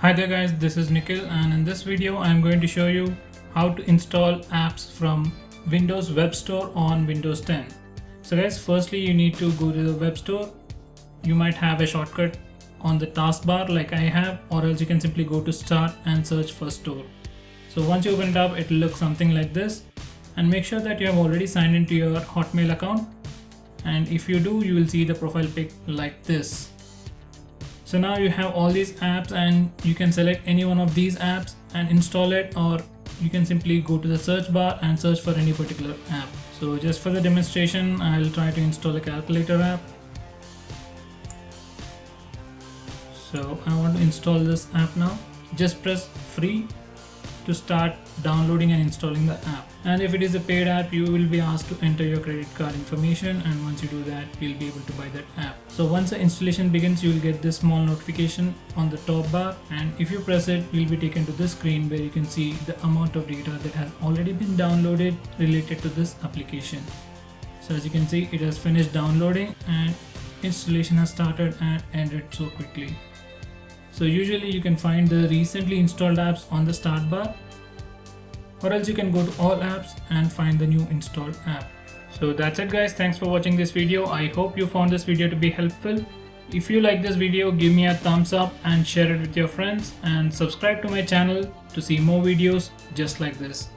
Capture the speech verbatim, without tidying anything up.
Hi there guys, this is Nikhil, and in this video I am going to show you how to install apps from Windows Web Store on Windows ten. So guys, firstly you need to go to the Web Store. You might have a shortcut on the taskbar like I have, or else you can simply go to Start and search for Store. So once you open it up, it will look something like this, and make sure that you have already signed into your Hotmail account, and if you do, you will see the profile pic like this. So now you have all these apps, and you can select any one of these apps and install it, or you can simply go to the search bar and search for any particular app. So just for the demonstration, I'll try to install a calculator app. So I want to install this app now. Just press free to start downloading and installing the app. And if it is a paid app, you will be asked to enter your credit card information, and once you do that, you'll be able to buy that app. So once the installation begins, you will get this small notification on the top bar, and if you press it, you'll be taken to this screen where you can see the amount of data that has already been downloaded related to this application. So as you can see, it has finished downloading and installation has started and ended so quickly. So usually you can find the recently installed apps on the start bar, or else you can go to all apps and find the new installed app. So that's it guys, thanks for watching this video. I hope you found this video to be helpful. If you like this video, give me a thumbs up and share it with your friends, and subscribe to my channel to see more videos just like this.